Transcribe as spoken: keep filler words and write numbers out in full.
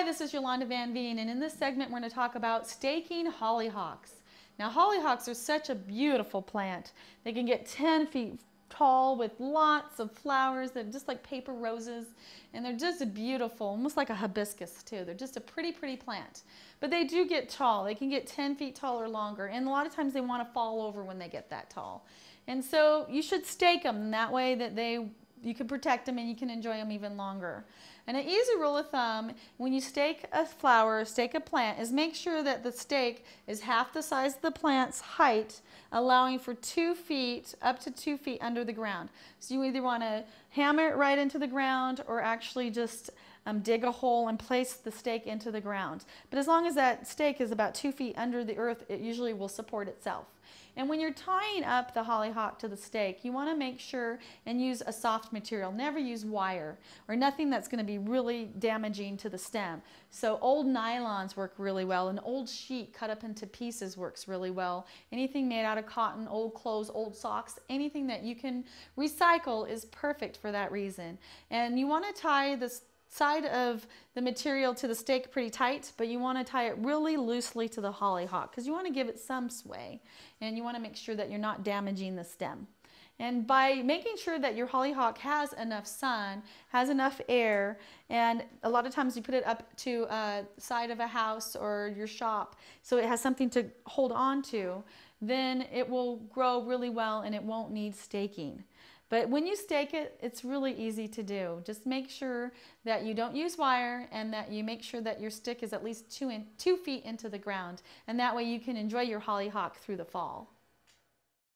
Hi, this is Yolanda Van Veen, and in this segment we're going to talk about staking hollyhocks. Now, hollyhocks are such a beautiful plant. They can get ten feet tall with lots of flowers. They're just like paper roses, and they're just beautiful, almost like a hibiscus too. They're just a pretty, pretty plant. But they do get tall. They can get ten feet tall or longer, and a lot of times they want to fall over when they get that tall. And so you should stake them that way that they you can protect them and you can enjoy them even longer. And an easy rule of thumb when you stake a flower, stake a plant, is make sure that the stake is half the size of the plant's height, allowing for two feet, up to two feet under the ground. So you either want to hammer it right into the ground or actually just um, dig a hole and place the stake into the ground. But as long as that stake is about two feet under the earth, it usually will support itself. And when you're tying up the hollyhock to the stake, you want to make sure and use a soft material. Never use wire or nothing that's going to be really damaging to the stem. So old nylons work really well. An old sheet cut up into pieces works really well. Anything made out of cotton, old clothes, old socks, anything that you can recycle is perfect for that reason. And you want to tie this side of the material to the stake pretty tight, but you want to tie it really loosely to the hollyhock because you want to give it some sway and you want to make sure that you're not damaging the stem. And by making sure that your hollyhock has enough sun, has enough air, and a lot of times you put it up to a side of a house or your shop so it has something to hold on to, then it will grow really well and it won't need staking. But when you stake it, it's really easy to do. Just make sure that you don't use wire and that you make sure that your stick is at least two, in, two feet into the ground. And that way you can enjoy your hollyhock through the fall.